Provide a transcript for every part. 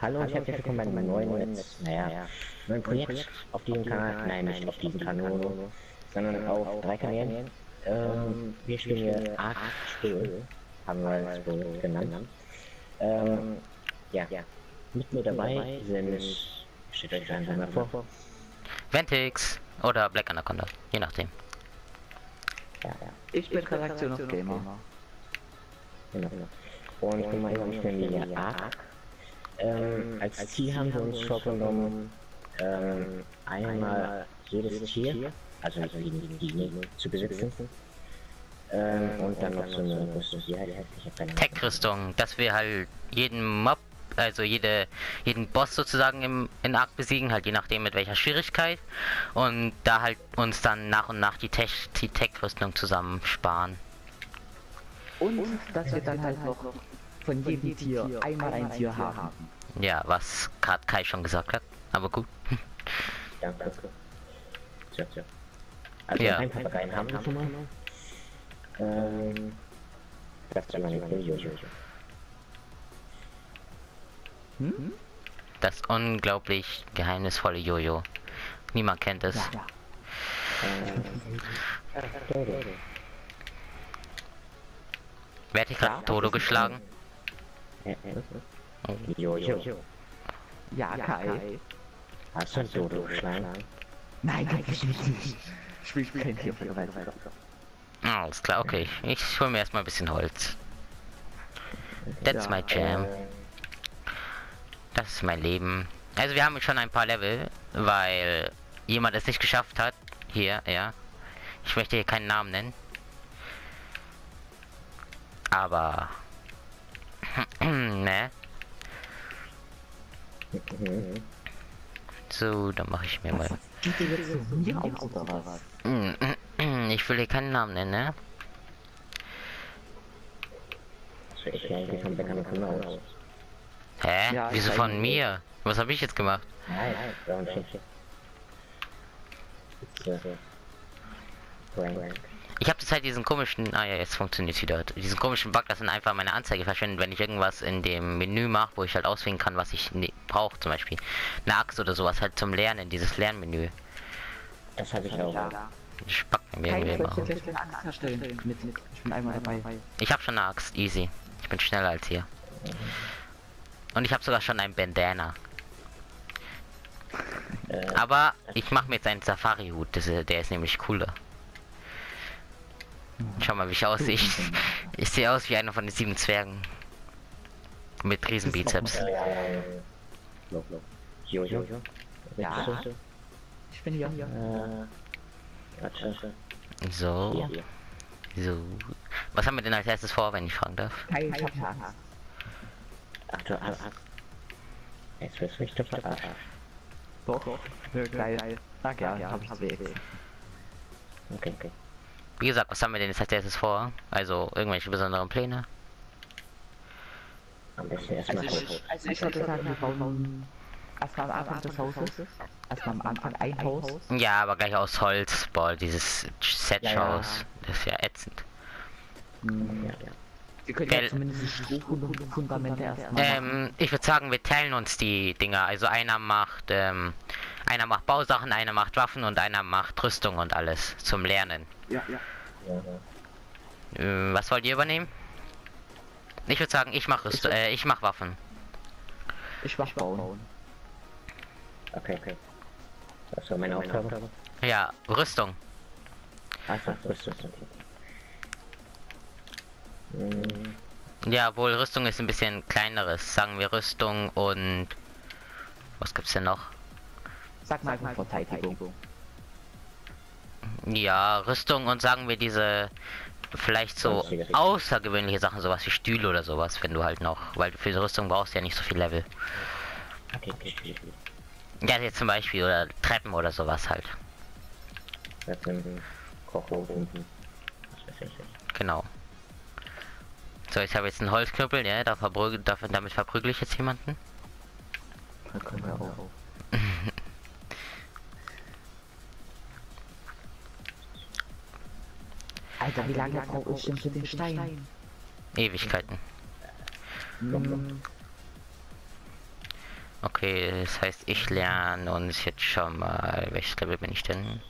Hallo und herzlich willkommen bei meinem neuen Projekt auf diesem Kanal, nein, nicht auf diesem Kanal, sondern auf 3 Kanälen. Wir spielen hier Ark, haben wir es wohl genannt. Ja, mit mir dabei sind, steht euch einfach mal vor, Vantix oder Black Anaconda, je nachdem. Ich bin RedaktionOfGamer. Genau. Und ich bin mal hier mit Ark. Als Ziel haben wir uns vorgenommen, einmal jedes Tier, also nicht die zu besitzen, und dann noch so eine Rüstung, die halt Tech-Rüstung, dass wir halt jeden Mob, also jeden Boss sozusagen in Ark besiegen, halt je nachdem mit welcher Schwierigkeit, und da halt uns dann nach und nach die Tech-Rüstung zusammensparen. Und dass wir dann halt noch von jedem Tier einmal ein Tier haben. Ja, was gerade Kai schon gesagt hat, aber gut. Ja, ganz gut. Tja. Also ja. Ein Papagei haben wir schon mal. Das ist Jojo. Das unglaublich geheimnisvolle Jojo. Niemand kennt es. Ja. Wer hat dich gerade Dodo geschlagen? Jojo. Ja, Kai. Hast du einen Dodo geschlagen? Nein, eigentlich nicht. Spiel kein Tier von weiter. Alles klar, okay. Ich hol mir erstmal ein bisschen Holz. That's my jam. Das ist mein Leben. Also wir haben schon ein paar Level, weil jemand es nicht geschafft hat. Hier, ja. Ich möchte hier keinen Namen nennen. Aber... ne? So, dann mache ich mir mal... Ich will hier keinen Namen nennen, ne? Hä? Wieso von mir? Was habe ich jetzt gemacht? Ich habe zurzeit diesen komischen, ah ja, jetzt funktioniert es wieder, diesen komischen Bug, dass dann einfach meine Anzeige verschwindet, wenn ich irgendwas in dem Menü mache, wo ich halt auswählen kann, was ich brauche, zum Beispiel eine Axt oder sowas, halt zum Lernen, dieses Lernmenü. Das habe ich auch. Ich packe mir irgendwie machen. Ich bin einmal dabei. Ich habe schon eine Axt, easy. Ich bin schneller als hier. Und ich habe sogar schon ein Bandana. Aber ich mache mir jetzt einen Safari-Hut, der ist nämlich cooler. Schau mal, wie ich aussehe. Ich sehe aus wie einer von den 7 Zwergen. Mit Riesenbizeps. Ja. Ich bin hier. So. Was haben wir denn als erstes vor, wenn ich fragen darf? Ach du Arsch. Jetzt wirst du mich doch verarscht. Doch. Geil. Ach ja, hab ich. Okay. Wie gesagt, was haben wir denn jetzt als erstes vor? Also irgendwelche besonderen Pläne? Also ich würde sagen, wir bauen erstmal am Anfang des Hauses. Erstmal am Anfang ein Haus. Ja, aber gleich aus Holz. Boah, dieses Set-Haus. Das ist ja ätzend. Ja. Wir können ja zumindest die Fundamente erstmal machen. Ich würde sagen, wir teilen uns die Dinger. Also einer macht Bausachen, einer macht Waffen und einer macht Rüstung und alles zum Lernen. Ja. Was wollt ihr übernehmen? Ich würde sagen, ich mache Rüstung, ich mache Waffen. Ich mach Bauen. Okay. Das war meine Aufgabe. Ja, Rüstung. Einfach Rüstung. Ja, wohl Rüstung ist ein bisschen kleineres. Sagen wir Rüstung und... Was gibt's denn noch? Sag mal Verteidigung. Ja, Rüstung und sagen wir diese vielleicht so außergewöhnliche Sachen, sowas wie Stühle oder sowas, wenn du halt noch, weil du für die Rüstung brauchst ja nicht so viel Level. Okay. Ja, jetzt zum Beispiel oder Treppen oder sowas halt. Genau. So, ich habe jetzt einen Holzknüppel, ja, damit verprügel ich jetzt jemanden. Alter, wie lange brauche ich denn für den Stein? Ewigkeiten. Okay, das heißt, ich lerne uns jetzt schon mal. Welches Level bin ich denn?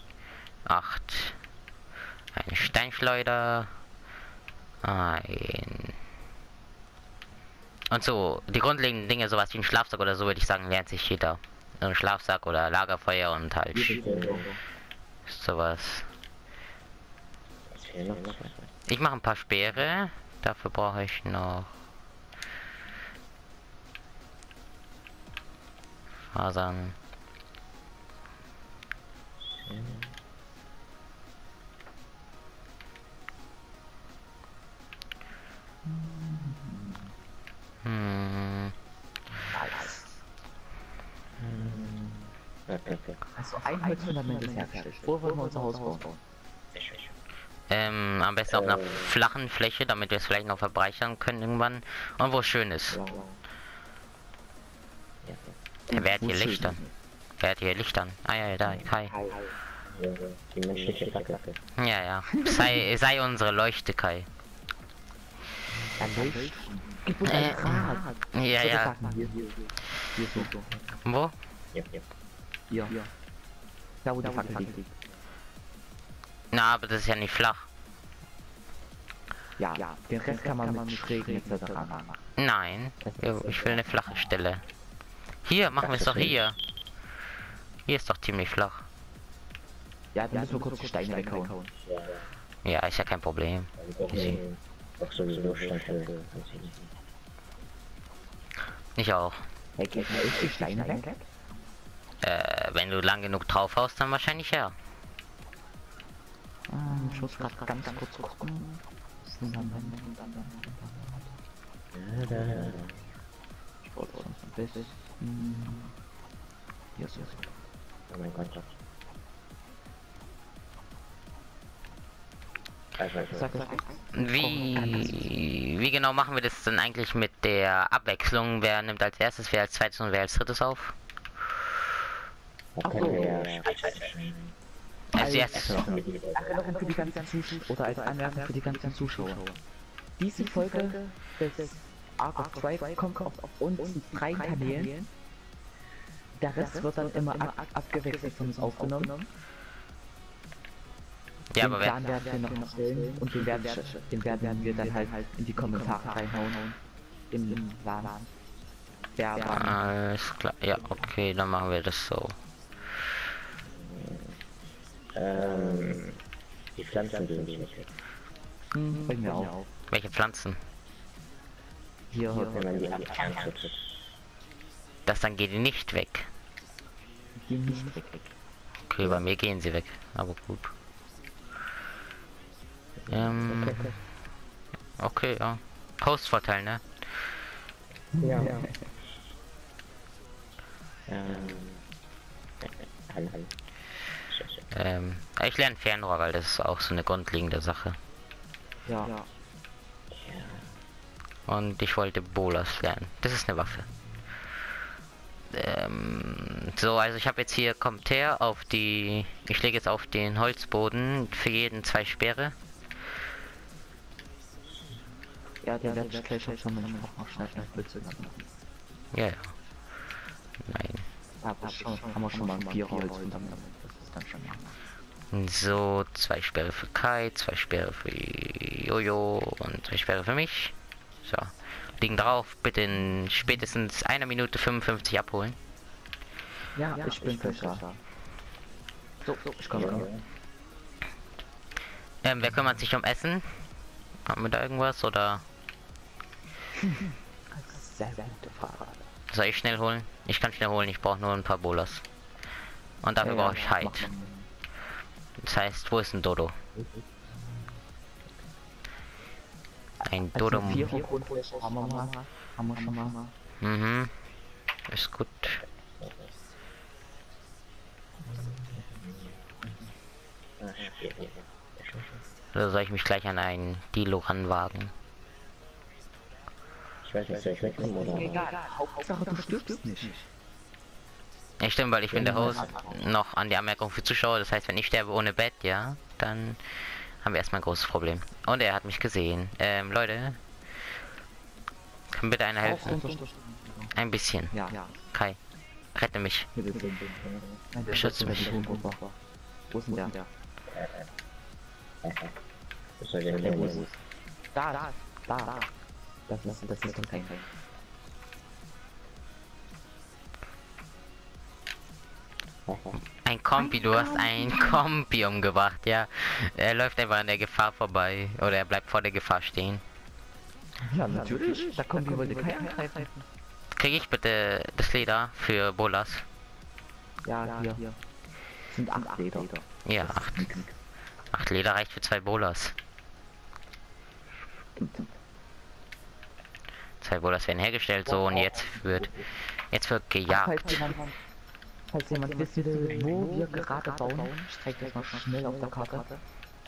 8. Eine Steinschleuder. Ein. Und so, die grundlegenden Dinge, sowas wie ein Schlafsack oder so, würde ich sagen, lernt sich jeder. So ein Schlafsack oder Lagerfeuer und halt. Sowas. Ich mache ein paar Speere. Dafür brauche ich noch Fasern. Also ein Holzfundament ist hergestellt. Wo wollen wir unser Haus bauen? Am besten auf einer flachen Fläche, damit wir es vielleicht noch verbreichern können irgendwann. Und wo es schön ist. Wer hat hier Lichtern? Ah ja, da, Kai. Die menschliche Fackel. Ja, ja. Sei unsere Leuchte, Kai. Ja, ja. Wo? Ja. Da, wo die Fackel liegt. Na, aber das ist ja nicht flach. Ja, ja, den Rest kann man mit Schrägen etc. machen. Nein, ich will eine flache Stelle. Hier, machen wir es doch hier. Hier ist doch ziemlich flach. Ja, dann müssen wir kurz die Steine weghauen. Ja, ist ja kein Problem. Ich auch. Die Steine weg? Wenn du lang genug drauf haust, dann wahrscheinlich ja. Ich muss gerade ganz kurz gucken. Ich wollte auch ein bisschen. Hier ist es. Oh mein Gott. Wie genau machen wir das denn eigentlich mit der Abwechslung? Wer nimmt als erstes, wer als zweites und wer als drittes auf? Als erstes. Erinnerung für die ganzen Zuschauer. Oder als Anmerkung für die ganzen Zuschauer. Diese Folge des Ark of Drive kommt auf unseren 3 Kanälen. Der Rest wird dann immer abgewechselt von uns aufgenommen. Ja, aber den werden wir noch stellen und den werden wir dann halt in die Kommentare reinhauen. Im Plan. Ja, alles klar. Ja, okay, dann machen wir das so. Die Pflanzen sind nicht weg. Bringen wir auf. Welche Pflanzen? Hier, wenn man die aberntet. Das dann geht die nicht weg. Die gehen nicht weg. Okay, bei mir gehen sie weg, aber gut. Okay, ja. Postvorteil, ne? Ja. Ich lerne Fernrohr, weil das ist auch so eine grundlegende Sache. Ja. Und ich wollte Bolas lernen. Das ist eine Waffe. So, also ich habe jetzt hier, kommt her, auf die... Ich lege jetzt auf den Holzboden für jeden 2 Speere. Ja, der werde ich gleich schon mal ja, ja. Nein. Aber schon, haben wir schon mal 4 Holz und dann... Dann schon so, 2 Sperre für Kai, 2 Sperre für Jojo und 2 Sperre für mich. So, liegen drauf, bitte in spätestens 1 Minute 55 abholen. Ja, ja, ich bin da. So, ich komme. Ja. Wer kümmert sich um Essen? Haben wir da irgendwas oder? Sehr gute Frage. Soll ich schnell holen? Ich kann schnell holen, ich brauche nur ein paar Bolas. Und dafür brauche ich Hide. Das heißt, wo ist ein Dodo? Ein Dodo. Mhm. Ist gut. Oder soll ich mich gleich an einen Dilo ranwagen? Ich weiß nicht, soll ich wegkommen oder? Hauptsache du stirbst nicht. Ja, stimmt, weil ich bin der Host. Noch an die Anmerkung für Zuschauer, das heißt, wenn ich sterbe ohne Bett, ja, dann haben wir erstmal ein großes Problem. Und er hat mich gesehen. Leute, kann bitte einer helfen? Ein bisschen. Ja. Kai. Rette mich. Beschütze mich. Wo ist denn der? Da. Das ist doch kein Kai. Ein Kompi, du hast einen Kompi umgebracht, ja. Er läuft einfach an der Gefahr vorbei. Oder er bleibt vor der Gefahr stehen. Ja, natürlich. Da kommt über den Kai angreifen. Krieg ich bitte das Leder für Bolas? Ja, hier. Das sind 8 Leder. Ja, 8. 8 Leder reicht für 2 Bolas. 2 Bolas werden hergestellt, so, und jetzt wird gejagt. Falls jemand wisst, wo wir gerade bauen, streckt euch mal schnell auf der Karte.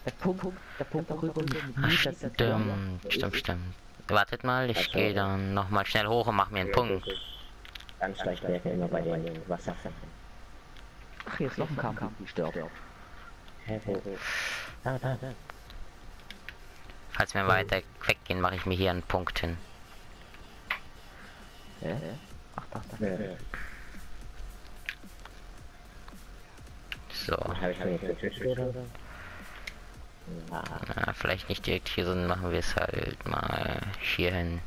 Der Punkt darüber. Stimmt. Wartet mal, ich gehe dann nochmal schnell hoch und mach mir einen Punkt. Ganz schlecht wäre immer bei den Wasserfällen. Ach, hier ist noch ein Kamp, die stirbt. Da. Falls wir weiter weggehen, mache ich mir hier einen Punkt hin. Ach, da. So. Na, vielleicht nicht direkt hier, sondern machen wir es halt mal hier hin.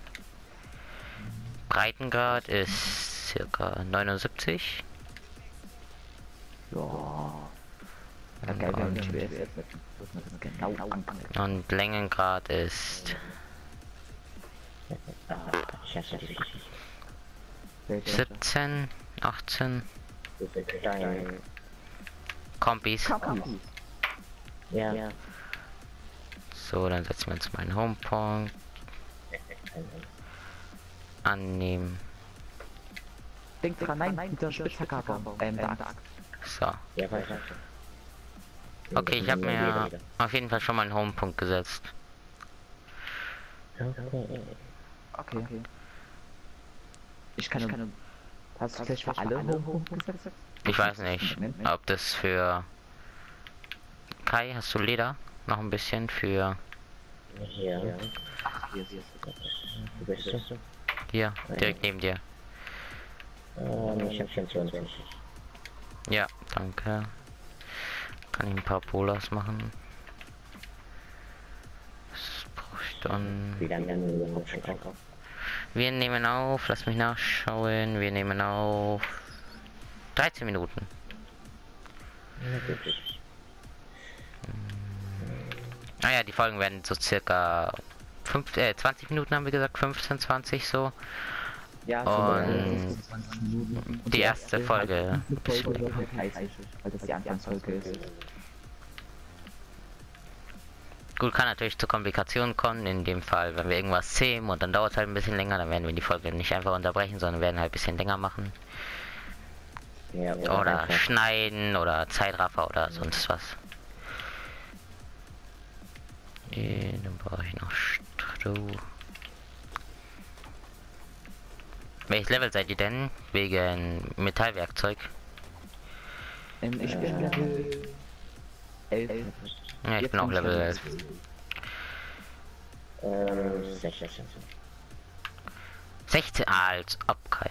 Breitengrad ist circa 79. Ja. Und Längengrad ist 17, 18. Kompis. Ja. So, dann setzen wir uns mal einen Homepunkt. Annehmen. Denk dran, nein, der Spitzhacker. So. Okay, ich habe mir auf jeden Fall schon mal einen Homepunkt gesetzt. Okay. Ich kann. Hast du vielleicht für alle Homepunkt gesetzt? Ich weiß nicht, ob das für Kai, hast du Leder? Noch ein bisschen für... Hier, direkt neben dir. Ich hab 24. Ja, danke. Kann ich ein paar Bolas machen? Das brauche ich dann... Wir nehmen auf, lass mich nachschauen, wir nehmen auf... 13 Minuten. Naja, die Folgen werden so circa 20 Minuten, haben wir gesagt, 15, 20 so. Ja, und die erste Folge. Gut, kann natürlich zu Komplikationen kommen, in dem Fall, wenn wir irgendwas zähmen und dann dauert es halt ein bisschen länger, dann werden wir die Folge nicht einfach unterbrechen, sondern werden halt ein bisschen länger machen. Ja, oder schneiden oder Zeitraffer oder sonst was. Dann brauche ich noch Stroh. Welches Level seid ihr denn? Wegen Metallwerkzeug? Ich bin Level 11. Ja, ich bin auch Level 11. Sechzehn. 16 als Abkai.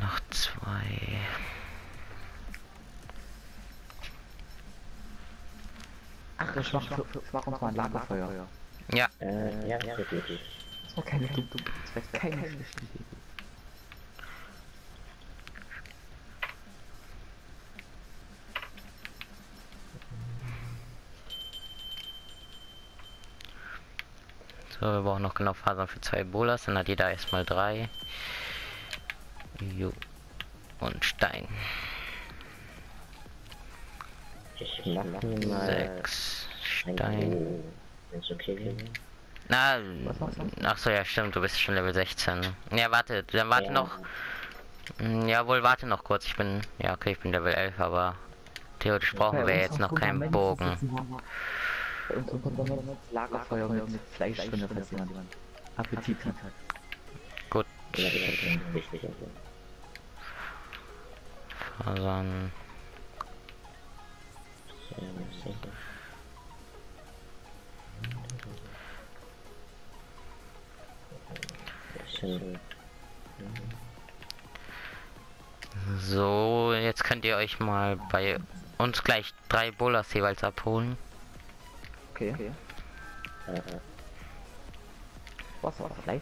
Noch 2. Ach, das war noch mal ein Lagerfeuer. Ja. Ja. Das war keine dumme. So, wir brauchen noch genau Fasern für 2 Bolas, dann hat jeder erstmal 3. Jo. Und Stein. 6 Stein. Na, ach so, ja stimmt, du bist schon Level 16. Ja, warte, dann warte noch. Jawohl, warte noch kurz. Ich bin Level 11, aber theoretisch brauchen wir jetzt noch keinen Bogen. Lagerfeuer mit Fleisch drin, falls jemand Appetit hat. Gut. Fasern. So, jetzt könnt ihr euch mal bei uns gleich 3 Bolas jeweils abholen. Okay. Was war das? Fleisch?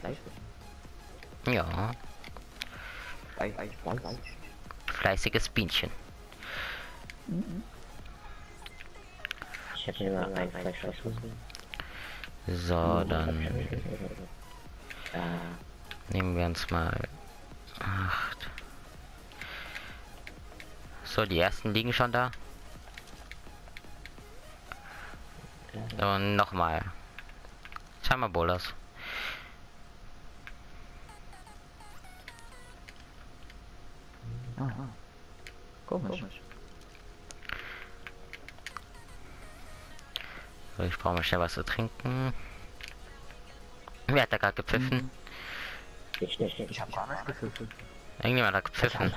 Ja. Fleißiges Bienchen. Ich hätte mir mal ein Fleisch ausgesucht. So, dann nehmen wir uns mal 8. So, die ersten liegen schon da. Und nochmal. Schau mal, Bolas. Aha. Komisch. So, ich brauche mal schnell was zu trinken. Wer hat da gerade gepfiffen? Ich hab gar nicht gepfiffen. Irgendjemand hat gepfiffen.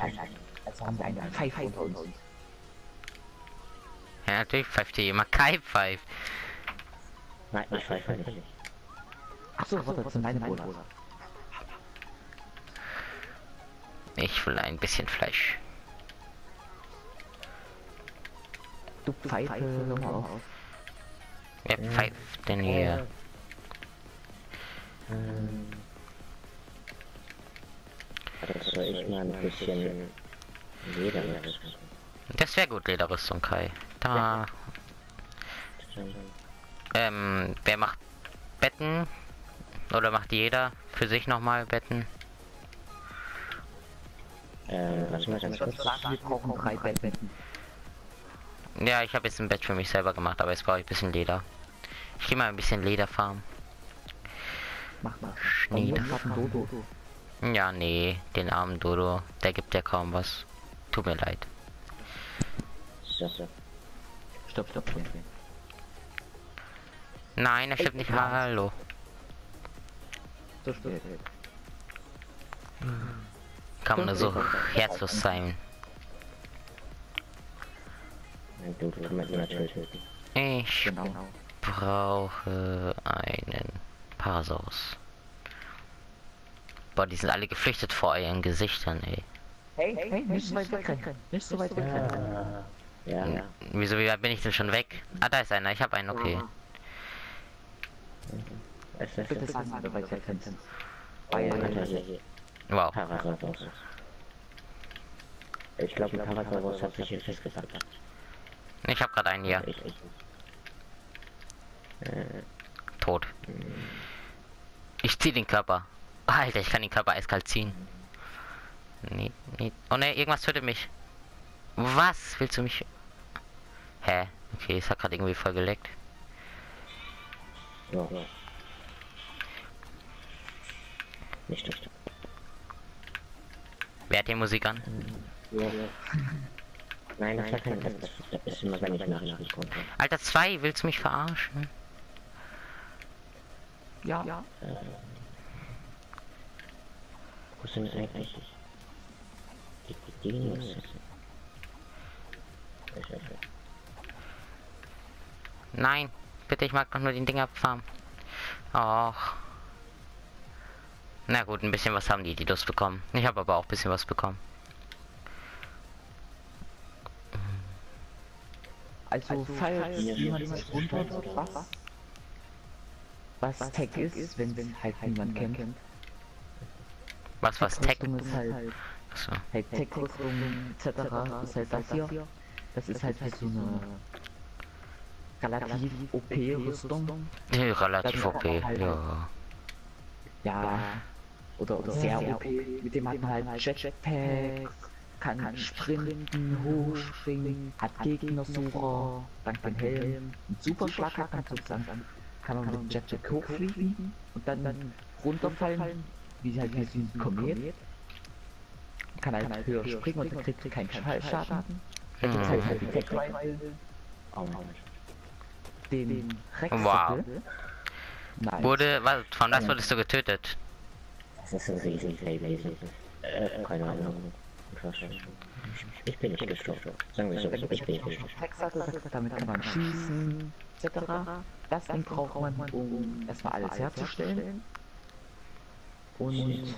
Ja, natürlich pfeift hier jemand. Kai pfeift. Nein, ich pfeife nicht. Achso, was sind deine Bolas? Ich will ein bisschen Fleisch. Du pfeifst nochmal auf. Wer pfeift denn hier? Das soll ich mal ein bisschen Lederrüstung. Das wäre gut, Lederrüstung, Kai. Da. Wer macht Betten? Oder macht jeder für sich nochmal Betten? Wir brauchen 3 Betten. Ja, ich habe jetzt ein Bett für mich selber gemacht, aber jetzt brauche ich ein bisschen Leder. Ich gehe mal ein bisschen Leder farmen. Mach mal Schnee. Ja, nee, den armen Dodo, der gibt ja kaum was. Tut mir leid. Stopp. Nein, das stimmt nicht. Hallo. Kann man nur so herzlos sein. Ich brauche einen Parasaurus. Boah, die sind alle geflüchtet vor euren Gesichtern, ey. Hey, nicht so weit weg. Ja. Wieso, wie weit bin ich denn schon weg? Ah, da ist einer, ich habe einen, okay. Wow. Ich glaube, der Parasaurus hat sich hier festgefangen. Ich habe gerade einen hier. Tot. Ich zieh den Körper. Alter, ich kann den Körper eiskalt ziehen. Nee. Oh ne, irgendwas tötet mich. Was? Willst du mich? Hä? Okay, es hat gerade irgendwie voll geleckt. Ja. Nicht. Wer hat die Musik an? Ja. Nein, das ist immer, wenn ich Nachrichten komme. Alter, 2, willst du mich verarschen? Ja. Wo sind eigentlich die Dinos? Nein, bitte, ich mag doch nur den Ding abfahren. Och. Na gut, ein bisschen was haben die Dilos bekommen. Ich habe aber auch ein bisschen was bekommen. Also falls jemand was runter was Tech ist, wenn halt niemand kennt. Was Tech? Achso. Halt Tech-Rüstung etc. ist halt das hier. Das ist halt so eine relativ OP-Rüstung. Relativ OP, ja. Ja. Oder sehr OP. Mit dem hat man halt Jetpack. Kann sprinten, hochspringen, hat Gegnersucher, dank dem Helm, einen Superschlag hat, kann man mit Jetpack hochfliegen und dann runterfallen, wie halt diesen Komet. Kann halt höher springen und kriegt keinen Schallschaden. Dann gibt es halt die Tech-Transmitter, den Rex-Sattel. Wow. Von was wurdest du getötet? Das ist so riesig, keine Ahnung. Ich bin nicht gestorben. Sagen wir so, ich bin nicht gestorben. Damit kann man schießen, etc. Das braucht man, um erstmal alles herzustellen. Und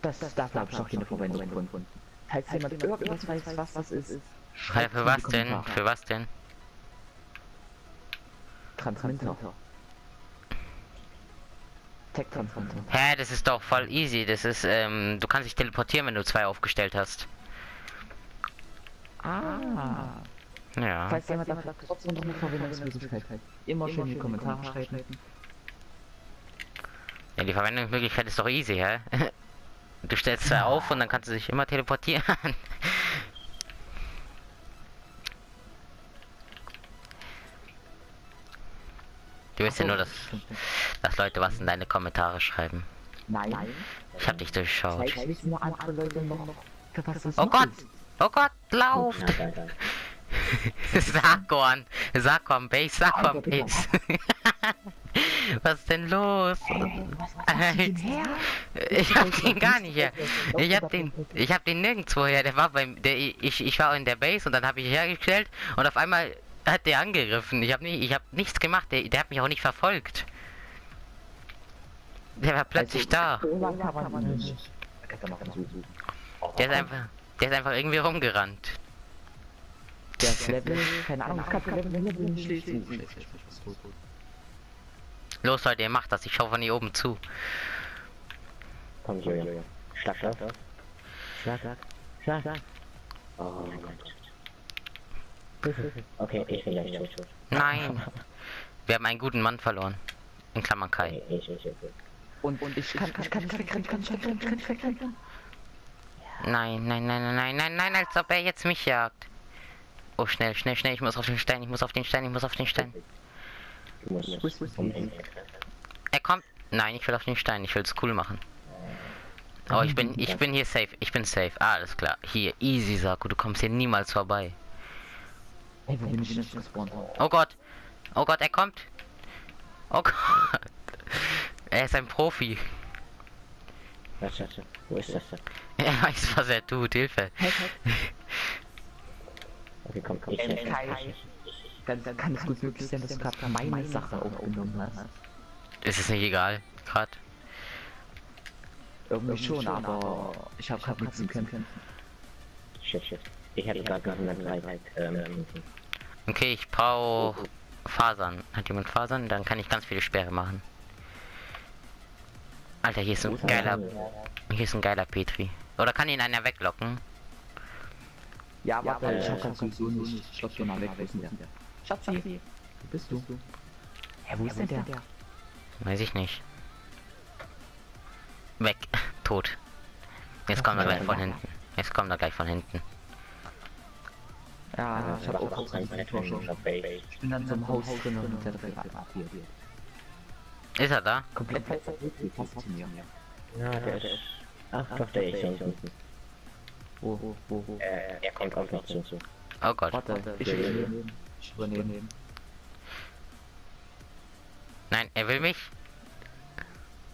das Starflammschock hier eine Verwendung gefunden. Falls jemand irgendwas weiß, was das ist. Schreibt für was denn? Für was denn? Transmitter. Tech-Transmitter. Hä, das ist doch voll easy. Das ist, du kannst dich teleportieren, wenn du 2 aufgestellt hast. Ah. Ja. Falls jemand damit trotzdem noch eine Verwendungsmöglichkeit hat, immer schön in die Kommentare schreiben. Ja, die Verwendungsmöglichkeit ist doch easy, hä? Du stellst 2 auf und dann kannst du dich immer teleportieren. Du willst ja nur, dass Leute was in deine Kommentare schreiben. Nein. Ich hab dich durchschaut. Oh Gott! Oh Gott, lauft! Sarko an! Sarko am Base, Sarko am Base! Was ist denn los? Hey, ich hab den gar nicht her. Ich hab den nirgendwo her. Der war beim, ich war in der Base und dann habe ich ihn hergestellt und auf einmal hat der angegriffen. Ich hab nichts gemacht. Der hat mich auch nicht verfolgt. Der war plötzlich da. Der ist einfach irgendwie rumgerannt. Der Level, keine Ahnung. Los Leute, ihr macht das, ich schaue von hier oben zu. Komm so, ja. Schlag. Oh mein Gott. Okay, ich bin gleich tot. Nein! Wir haben einen guten Mann verloren. In Klammern Kai. Ich kann. Nein, als ob er jetzt mich jagt. Oh, schnell, ich muss auf den Stein. Er kommt. Nein, ich will auf den Stein. Ich will es cool machen. Oh, ich bin hier safe. Ich bin safe. Ah, alles klar. Hier, easy, Sarko. Du kommst hier niemals vorbei. Oh Gott. Oh Gott, er kommt. Oh Gott. Er ist ein Profi. Wo ist das denn? Er weiß, was er tut. Hilfe. Okay, komm, komm. Dann kann es gut möglich sein, dass du gerade meine Sache aufgenommen hast. Ist es nicht egal, gerade? Irgendwie schon, aber ich habe gerade nichts können. Shit. Ich hatte gerade noch eine Gleichheit. Okay, ich brauche Fasern. Hat jemand Fasern? Dann kann ich ganz viele Sperre machen. Alter, hier ist ein geiler... Hier ist ein geiler Petri. Oder kann ihn einer weglocken? Ja, aber ich hab ganz so nicht. Ich glaub, schon mal weg. Schatzi, wo bist du? Ja, wo ist denn der? Weiß ich nicht. Weg. Tot. Jetzt kommt er gleich von hinten. Ja, ich hab auch kurz ein Tor schon. Ich bin dann zum Haus drin und der Dreck abgeht. Ist er da? Komplett faszinierend. Ja, der ist... Ach, doch, der ist hier unten. Wo? Er kommt auch noch zu. Oh Gott. Warte, ich übernehme. Nein, er will mich.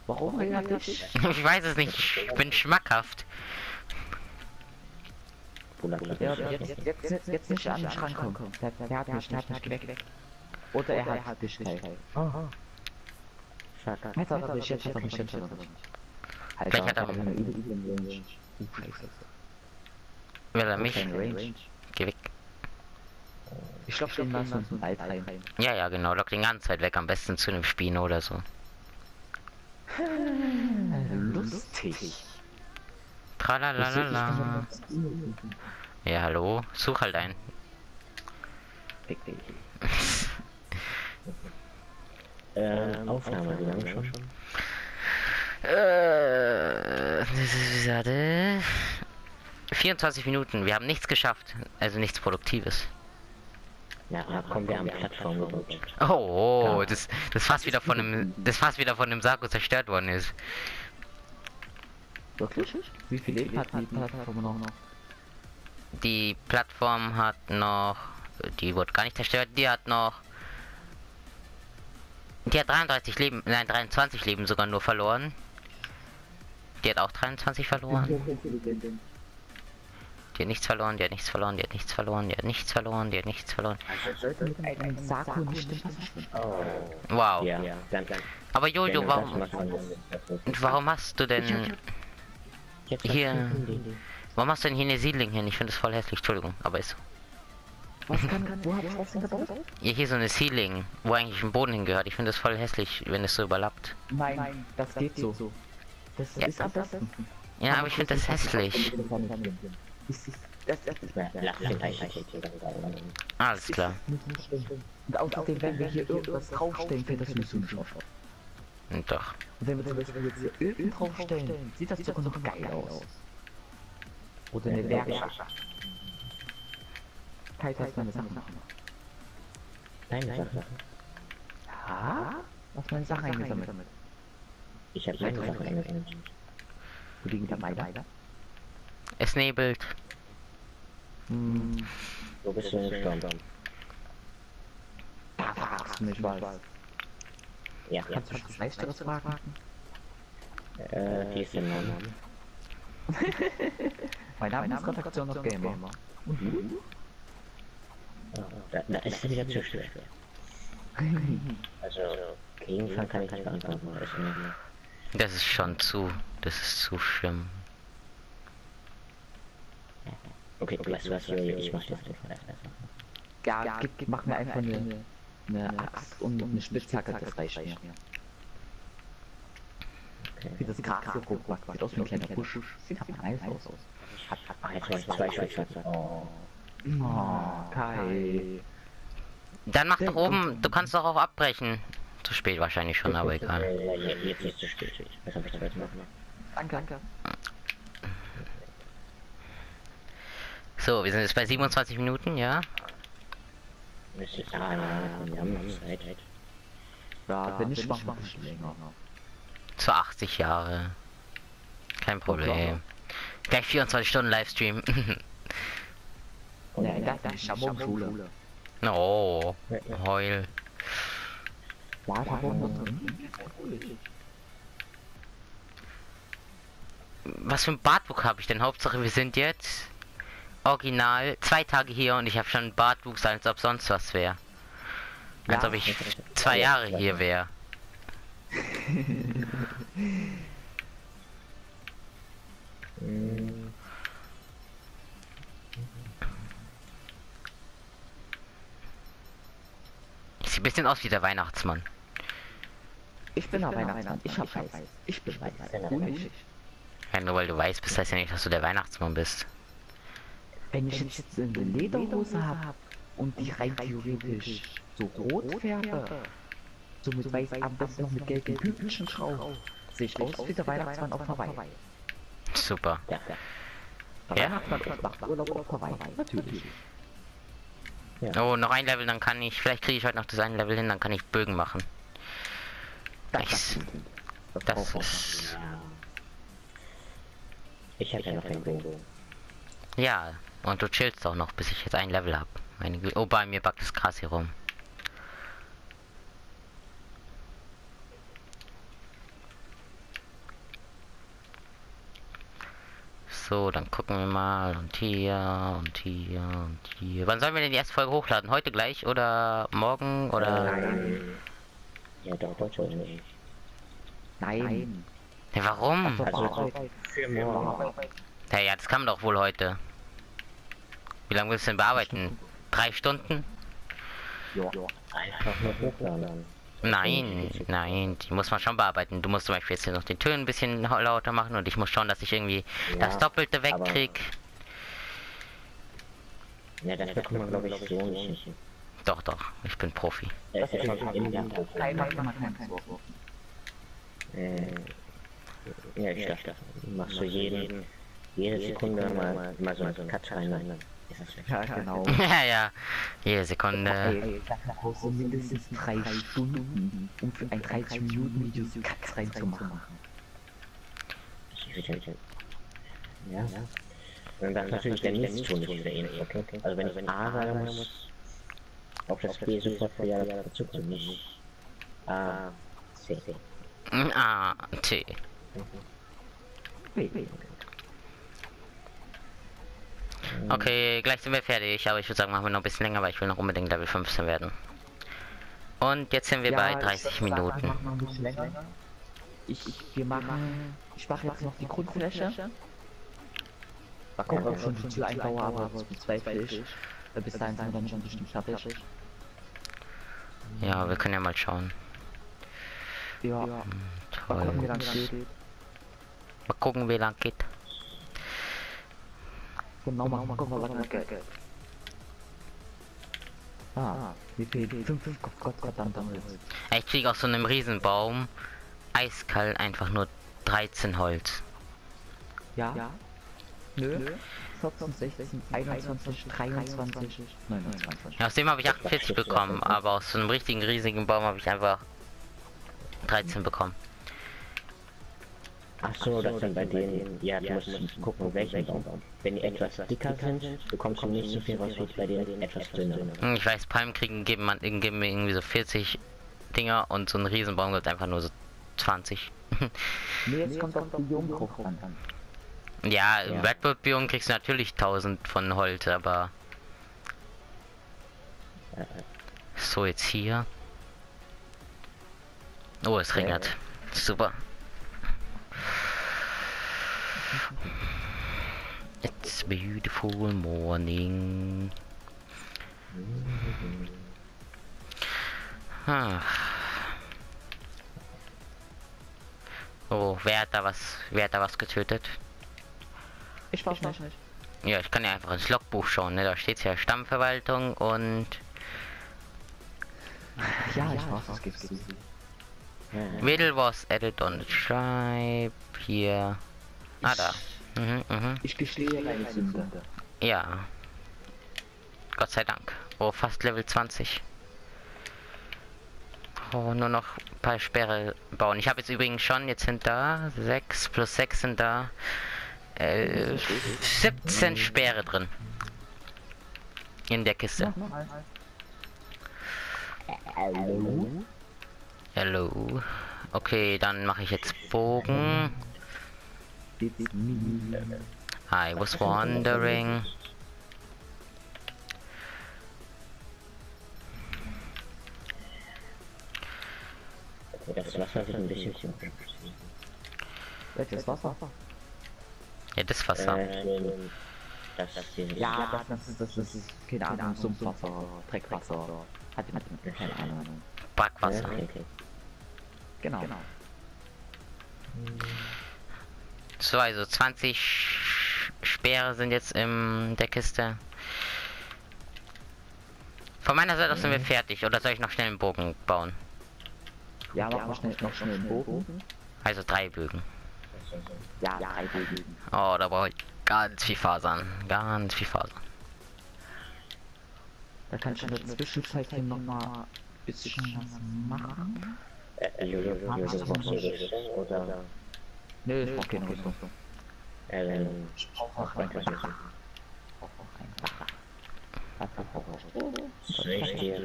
Warum eigentlich? Ich weiß es nicht, ich bin schmackhaft. Jetzt nicht an den Schrank kommen. Der hat mich weg. Oder er hat dich nicht. Aha. Jetzt hat er mich, Vielleicht hat er mich. Will er mich? Geh weg. Ich glaube schon ganz zum Wald rein. Ja, genau. Lock den ganzen Zeit weg. Am besten zu einem Spino oder so. Lustig. Tralalala. Ja, hallo. Such halt einen. Aufnahme, wie lange schon? Das ist gerade 24 Minuten, wir haben nichts geschafft, also nichts Produktives. Ja, kommen wir an Plattform gerutscht. Oh, das fast wieder von dem, Sarko zerstört worden ist. Wirklich? Wie viel Leben hat die Plattform noch? Die Plattform hat noch, die wurde gar nicht zerstört, die hat noch, die hat 33 Leben, nein 23 Leben sogar nur verloren. Die hat auch 23 verloren. Die hat nichts verloren, die hat nichts verloren, die hat nichts verloren, die hat nichts verloren, die hat nichts verloren. Sarko nicht im Wasser schwimmt. Wow. Aber Jojo, warum hast du denn hier... Warum hast du denn hier eine Siedlung hin? Ich finde das voll hässlich, Entschuldigung, aber ist so. Wo habe ich was denn gebaut? Ja, hier so eine Ceiling, wo eigentlich ein Boden hingehört. Ich finde das voll hässlich, wenn es so überlappt. Nein, das geht so. Das ist am besten. Ja, aber ich finde das hässlich. Alles klar. Und außerdem, wenn wir hier irgendwas draufstellen, fällt das mir so nicht auf. Doch. Wenn wir jetzt hier irgendwas draufstellen, sieht das doch noch geil aus. Oder eine Werkstatt. Kai, heißt meine Sachen. Deine Sachen? Ja? Was meine Sachen eingesammelt? Ich habe meine Sachen eingesammelt. Wo liegen da meine? Es nebelt. Wo bist du denn im Sturm? Da fragst du mich was. Ja. Kannst du schon Leichteres fragen? Die ist in meinem Namen. Mein Name ist RedaktionOfGamer. Und du? Da ist sie wieder zu schwer. Also, Gegenfall kann ich nicht beantworten. Das ist schon zu. Das ist zu schlimm. Okay, weißt du was, ich mach das nicht. Ja, mach mir einfach eine Axt und eine Spitzhacke, das reicht mir. Wie das Gras hier hochmacht, sieht aus wie ein kleiner Busch. Sieht aber nice aus. Ach, jetzt habe ich zwei Schwertschwerter. Oh, Kai. Dann mach doch oben, du kannst doch auch abbrechen. Zu spät wahrscheinlich schon, aber egal. Jetzt ist zu spät. Was hab ich da jetzt machen? Danke. So, wir sind jetzt bei 27 Minuten, ja? Müsste ich da einmal, wir haben noch Zeit. Ja, wenn ich mach, mach ich länger. Zu 80 Jahre. Kein Problem. Gleich 24 Stunden Livestream. Nein, das ist Schule. Oh, heul. Was für ein Bartwuchs habe ich denn? Hauptsache wir sind jetzt original 2 Tage hier und ich habe schon einen Bartwuchs, als ob sonst was wäre. Als ob ich 2 Jahre hier wäre. Sieht ein bisschen aus wie der Weihnachtsmann. Ich bin der Weihnachtsmann. Ich hab weiß. Ich bin weiß. Ja, nur weil du weiß bist, heißt ja nicht, dass du der Weihnachtsmann bist. Wenn ich jetzt eine Lederhose habe und die rein theoretisch so rot färbe, so mit weiß am besten noch mit gelben Kügelchen drauf. Sehe ich aus wie der Weihnachtsmann auf Hawaii. Super. Ja? Natürlich. Oh, noch ein Level, dann kann ich... Vielleicht kriege ich heute noch das eine Level hin, dann kann ich Bögen machen. Nice. Das ist... Ich hätte ja noch einen Bogen. Ja, und du chillst auch noch, bis ich jetzt ein Level habe. Oh, bei mir backt das Gras hier rum. So, dann gucken wir mal und hier und hier und hier. Wann sollen wir denn die erste Folge hochladen? Heute gleich oder morgen oder? Nein. Ja, doch, heute schon nicht. Nein. Ja, warum? Also, für morgen. Ja, das kann man doch wohl heute. Wie lange willst du denn bearbeiten? 3 Stunden? Ja. Einfach nur hochladen. Nein, die muss man schon bearbeiten. Du musst zum Beispiel jetzt hier noch den Ton ein bisschen lauter machen und ich muss schauen, dass ich irgendwie das Doppelte wegkrieg. Ja, das bekommt man glaube ich so nicht. Doch, ich bin Profi. Das ist ja, ich dachte, machst du jede Sekunde mal so einen Cut rein. Ja, genau. Ja. Jede Sekunde. Ey, nach Hause mindestens 3 Stunden, um für ein 30-Minuten-Video so Katz reinzumachen. Ja. Und dann natürlich der Nichtstun nicht für ihn. Okay. Also wenn ich A sagen muss, auf das B sofort für Jahre dazu kommen. Nicht A, C. A, T. B. Okay, gleich sind wir fertig, aber ich würde sagen, machen wir noch ein bisschen länger, weil ich will noch unbedingt Level 15 werden. Und jetzt sind wir bei 30 Minuten. Ich mache jetzt noch die Grundfläche. Mal gucken, ob ich schon die einbaue, aber das bezweifle ich. Bis dahin sind wir dann schon bestimmt fertig. Ja, wir können ja mal schauen. Ja, toll. Mal gucken, wie lang geht. Mal gucken, wie lang geht. Genau, mal gucken, was lang geht. Ah, wie viel? 5, Gott, ich krieg aus so einem Riesenbaum eiskalt einfach nur 13 Holz. Ja? Nö. 14, 16, 21, 23, 29. Ja, aus dem habe ich 48 bekommen, aber aus so einem richtigen riesigen Baum habe ich einfach 13 bekommen. Achso, das sind bei denen, ja, du musst gucken, welchen Baum. Wenn die etwas dicker sind, bekommst du nicht so viel raus wie bei denen etwas dünner. Ich weiß, Palmen kriegen, geben mir irgendwie so 40 Dinger und so ein Riesenbaum gibt einfach nur so 20. Nee, jetzt kommt auch die Jungfrucht an. Ja, im Redwood-Biom kriegst du natürlich 1000 von Holz, aber... So, jetzt hier. Oh, es regnet. Super. It's a beautiful morning. Oh, wer hat da was getötet? Ich weiß nicht. Ja, ich kann ja einfach ins Logbuch schauen, ne? Da steht ja Stammverwaltung und... Ja, ich weiß, was gibt's. Mädel was added on the tribe, hier... Ah, da. Ich gestehe meine Sünde. Ja. Gott sei Dank. Oh, fast Level 20. Oh, nur noch ein paar Sperre bauen. Ich habe jetzt übrigens schon, jetzt sind da 6 plus 6 sind da 17 Sperre drin. In der Kiste. Hallo. Okay, dann mache ich jetzt Bogen. I was wondering. Das Wasser wird ein bisschen komisch. Welches Wasser? Ja, das Wasser. Ja, das ist keine Ahnung, Sumpfwasser, Dreckwasser, hat jemand keine Ahnung. Backwasser. Genau. So, also 20 Speere sind jetzt in der Kiste. Von meiner Seite aus sind wir fertig, oder soll ich noch schnell einen Bogen bauen? Ja, mach noch schnell einen Bogen. Also 3 Bögen. Ja, 3 Bögen. Oh, da brauche ich ganz viel Fasern. Ganz viel Fasern. Da kann ich in der Zwischenzeit noch mal ein bisschen was machen. Nö, ich brauch keine Rüstung. Ich brauch auch keine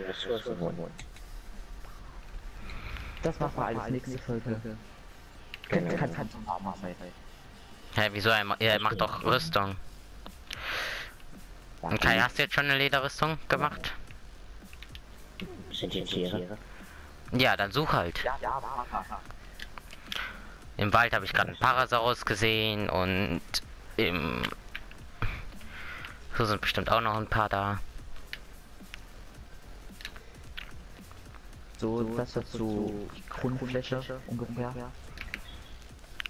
Rüstung. Das machen wir alles nächste Folge. Kannst du mal machen. Hä, wieso? Er macht doch Rüstung. Und Kai, hast du jetzt schon eine Lederrüstung gemacht? Sind die Tiere? Ja, dann such halt. Ja, im Wald habe ich gerade einen Parasaurus gesehen und im... So sind bestimmt auch noch ein paar da. So, das ist so Grundfläche ungefähr.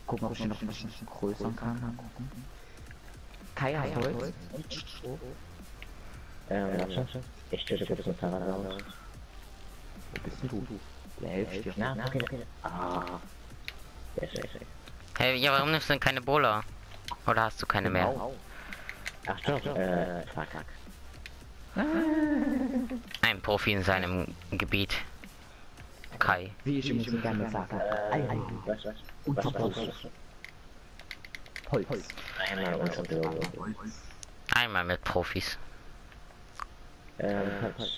Gucken, ob ich noch ein bisschen größer kann. Kai, hast du Holz? Ich töte kurz einen Parasaurus. Wo bist du? Der hilft dir. Na, okay. Ah. Hey, ja, warum nimmst du denn keine Bola? Oder hast du keine mehr? Ach doch, Fuck. Ein Profi in seinem Gebiet. Kai. Wie ich ihm gerne sage. Holz. Einmal mit Profis.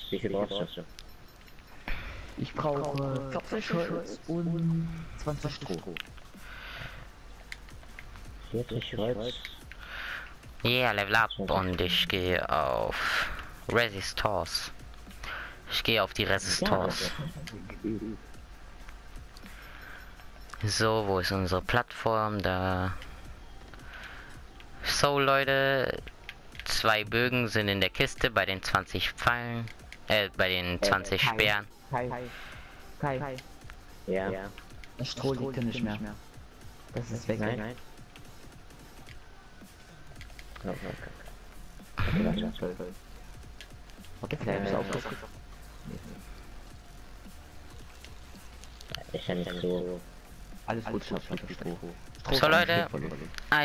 Wie viel brauchst du? Ich brauche 40 Holz und 20 Stroh. 40 Holz Yeah, Level Up und ich gehe auf Resistors. Ich gehe auf die Resistors. So, wo ist unsere Plattform? Da. So, Leute. 2 Bögen sind in der Kiste bei den 20 Pfeilen. Bei den 20 Speeren. Kai. Ja. Das Stroh liegt ja nicht mehr. Das ist weg. Nein. Okay. So, Leute,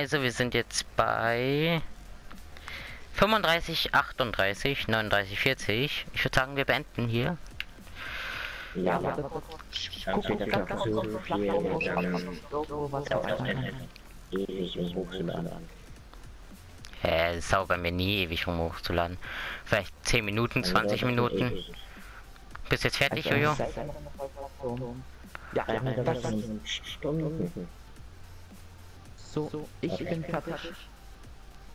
also wir sind jetzt bei 35, 38, 39, 40. Ich würde sagen, wir beenden hier. Ja, es dauert mir nie ewig, um hochzuladen. Vielleicht 10 Minuten, 20 Minuten. Bist jetzt fertig, Jojo? Ja, das sind Stunden. So, ich bin fertig.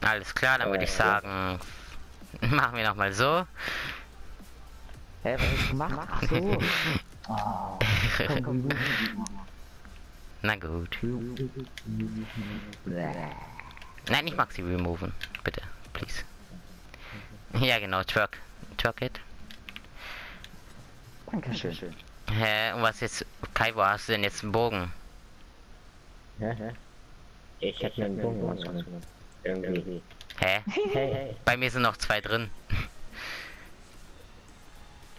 Alles klar, dann würde ich sagen, machen wir nochmal so. Hä, was hast du gemacht? Ach so. Komm. Na gut. Nein, ich mag sie removen. Bitte, please. Ja, genau, twerk it. Dankeschön. Hä, und was jetzt? Kai, wo hast du denn jetzt einen Bogen? Hä? Ich hab mir einen Bogen ausgenommen. Irgendwie. Hä? Hey. Bei mir sind noch 2 drin.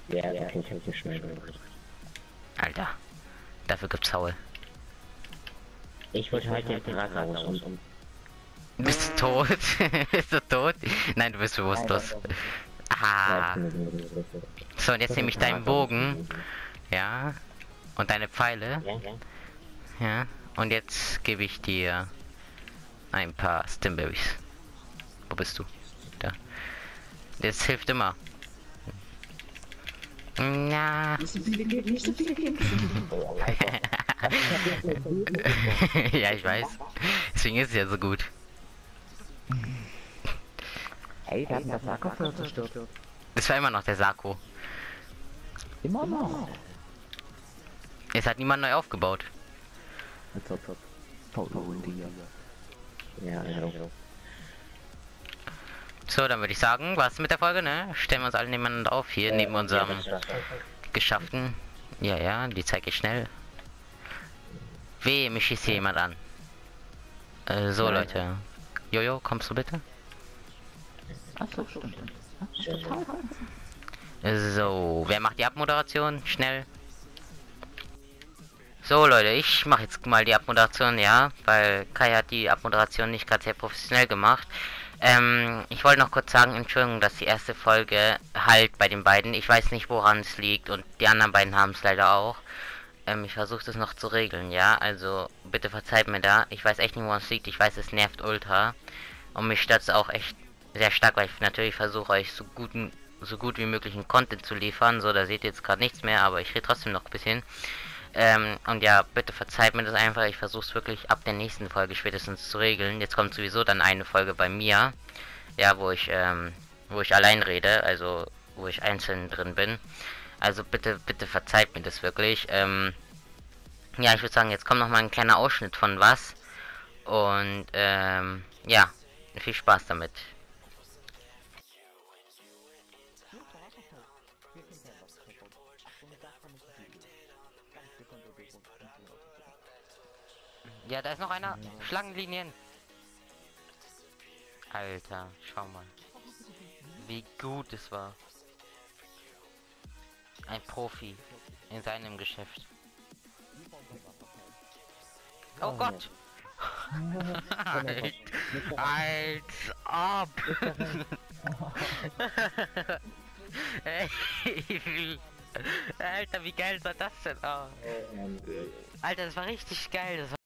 Ja, da kann ich nicht schnell gemacht. Alter, dafür gibt's Haul. Ich wollte heute den Parasaurus um. Bist du tot? Bist du tot? Nein, du bist bewusstlos. Ah. So, und jetzt nehme ich deinen Bogen. Ja. Und deine Pfeile. Ja. Und jetzt gebe ich dir ein paar Stimberries. Wo bist du? Da. Das hilft immer. Na. Nicht so viele geben. Ja, ich weiß. Deswegen ist es ja so gut. Ey, da hat der Sarko zerstört. Das war immer noch der Sarko. Immer noch. Es hat niemand neu aufgebaut. Ja. So, dann würde ich sagen, was mit der Folge, ne? Stellen wir uns alle nebeneinander auf hier, neben unserem Geschafften. Ja, die zeige ich schnell. Weh, mich schießt hier jemand an. So, Leute. Jojo, kommst du bitte? Achso, stimmt. So, wer macht die Abmoderation? Schnell. So, Leute, ich mache jetzt mal die Abmoderation, ja, weil Kai hat die Abmoderation nicht gerade sehr professionell gemacht. Ich wollte noch kurz sagen, Entschuldigung, dass die erste Folge halt bei den beiden, ich weiß nicht, woran es liegt, und die anderen beiden haben es leider auch. Ich versuche das noch zu regeln, ja, also bitte verzeiht mir da, ich weiß echt nicht, woran es liegt, ich weiß, es nervt ultra und mich stört es auch echt sehr stark, weil ich natürlich versuche, euch so gut wie möglichen Content zu liefern, so, da seht ihr jetzt gerade nichts mehr, aber ich rede trotzdem noch ein bisschen. Und ja, bitte verzeiht mir das einfach, ich versuche es wirklich ab der nächsten Folge spätestens zu regeln. Jetzt kommt sowieso dann eine Folge bei mir, ja, wo ich allein rede, also wo ich einzeln drin bin. Also bitte verzeiht mir das wirklich. Ja, ich würde sagen, jetzt kommt nochmal ein kleiner Ausschnitt von was. Und ja, viel Spaß damit. Ja, da ist noch einer. Schlangenlinien. Alter, schau mal. Wie gut es war. Ein Profi in seinem Geschäft. Oh Gott. Als ob. Ey. Alter, wie geil war das denn? Oh. Alter, das war richtig geil. Das war